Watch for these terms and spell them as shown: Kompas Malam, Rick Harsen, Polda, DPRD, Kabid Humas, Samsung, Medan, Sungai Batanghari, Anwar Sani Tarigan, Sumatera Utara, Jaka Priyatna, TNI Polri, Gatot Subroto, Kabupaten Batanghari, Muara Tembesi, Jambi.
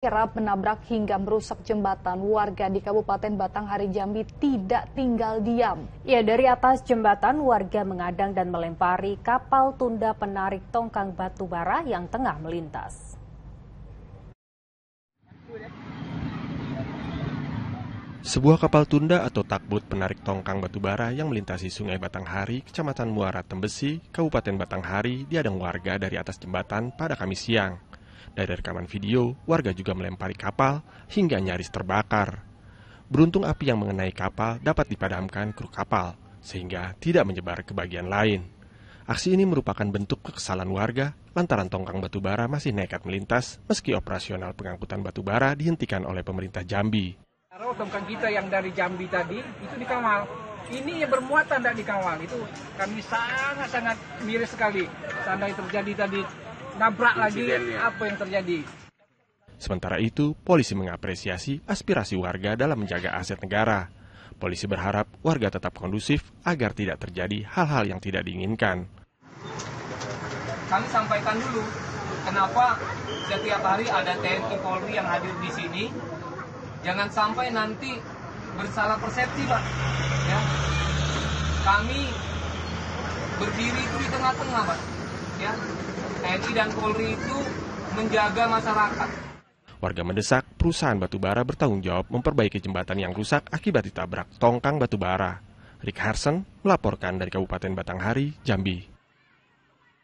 Kerap menabrak hingga merusak jembatan, warga di Kabupaten Batanghari, Jambi tidak tinggal diam. Ya, dari atas jembatan warga mengadang dan melempari kapal tunda penarik tongkang batu bara yang tengah melintas. Sebuah kapal tunda atau takbut penarik tongkang batu bara yang melintasi Sungai Batanghari, Kecamatan Muara Tembesi, Kabupaten Batanghari diadang warga dari atas jembatan pada Kamis siang. Dari rekaman video, warga juga melempari kapal hingga nyaris terbakar. Beruntung api yang mengenai kapal dapat dipadamkan kru kapal, sehingga tidak menyebar ke bagian lain. Aksi ini merupakan bentuk kekesalan warga lantaran tongkang batubara masih nekat melintas meski operasional pengangkutan batubara dihentikan oleh pemerintah Jambi. Kalau tongkang kita yang dari Jambi tadi itu dikawal, ini yang bermuatan tidak dikawal, itu kami sangat-sangat miris sekali. Seandainya terjadi tadi nabrak lagi, apa yang terjadi? Sementara itu, polisi mengapresiasi aspirasi warga dalam menjaga aset negara. Polisi berharap warga tetap kondusif agar tidak terjadi hal-hal yang tidak diinginkan. Kami sampaikan dulu, kenapa setiap hari ada TNI Polri yang hadir di sini. Jangan sampai nanti bersalah persepsi, Pak. Ya. Kami berdiri itu di tengah-tengah, Pak. Ya. TNI dan Polri itu menjaga masyarakat. Warga mendesak perusahaan batubara bertanggung jawab memperbaiki jembatan yang rusak akibat ditabrak tongkang batubara. Rick Harsen melaporkan dari Kabupaten Batanghari, Jambi.